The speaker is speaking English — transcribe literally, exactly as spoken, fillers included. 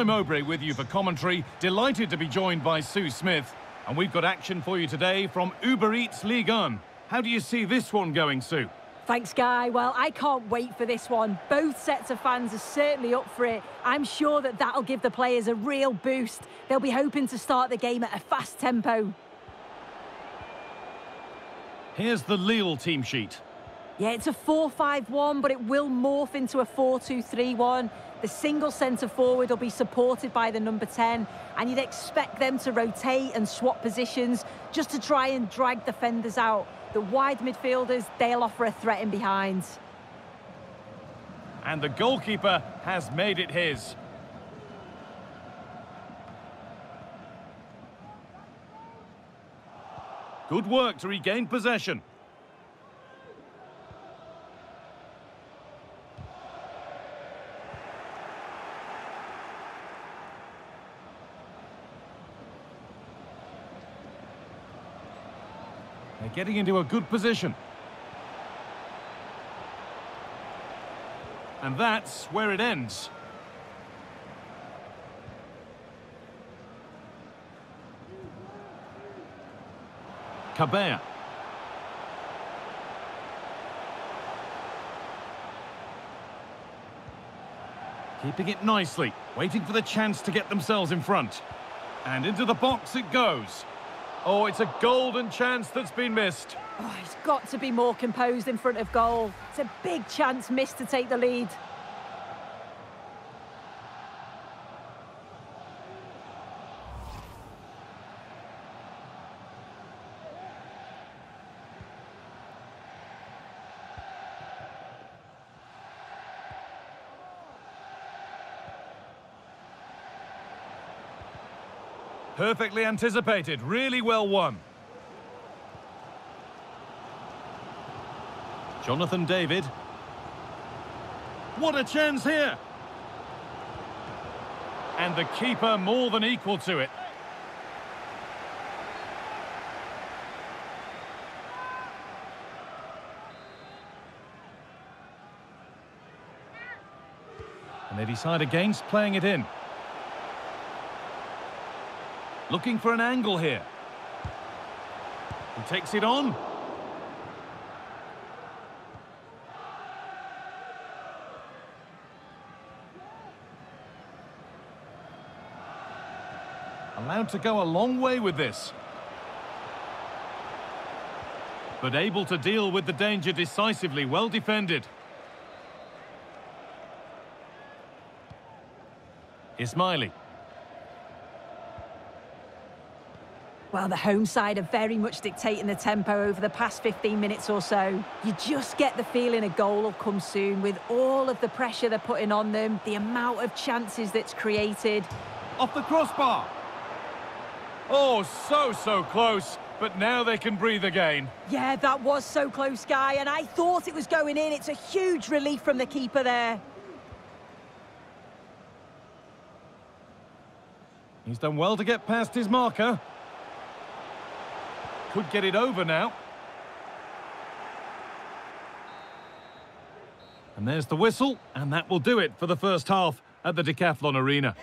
I'm Aubrey with you for commentary. Delighted to be joined by Sue Smith. And we've got action for you today from Uber Eats Ligue one. How do you see this one going, Sue? Thanks, Guy. Well, I can't wait for this one. Both sets of fans are certainly up for it. I'm sure that that'll give the players a real boost. They'll be hoping to start the game at a fast tempo. Here's the Lille team sheet. Yeah, it's a four five one, but it will morph into a four two three one. The single centre-forward will be supported by the number ten, and you'd expect them to rotate and swap positions just to try and drag defenders out. The wide midfielders, they'll offer a threat in behind. And the goalkeeper has made it his. Good work to regain possession. They're getting into a good position. And that's where it ends. Cabella. Keeping it nicely, waiting for the chance to get themselves in front. And into the box it goes. Oh, it's a golden chance that's been missed. Oh, he's got to be more composed in front of goal. It's a big chance missed to take the lead. Perfectly anticipated, really well won. Jonathan David. What a chance here! And the keeper more than equal to it. And they decide against playing it in. Looking for an angle here. He takes it on. Allowed to go a long way with this. But able to deal with the danger decisively, well defended. Ismaili. Well, the home side are very much dictating the tempo over the past fifteen minutes or so. You just get the feeling a goal will come soon with all of the pressure they're putting on them, the amount of chances that's created. Off the crossbar. Oh, so, so close. But now they can breathe again. Yeah, that was so close, Guy, and I thought it was going in. It's a huge relief from the keeper there. He's done well to get past his marker. Could get it over now. And there's the whistle, and that will do it for the first half at the Decathlon Arena.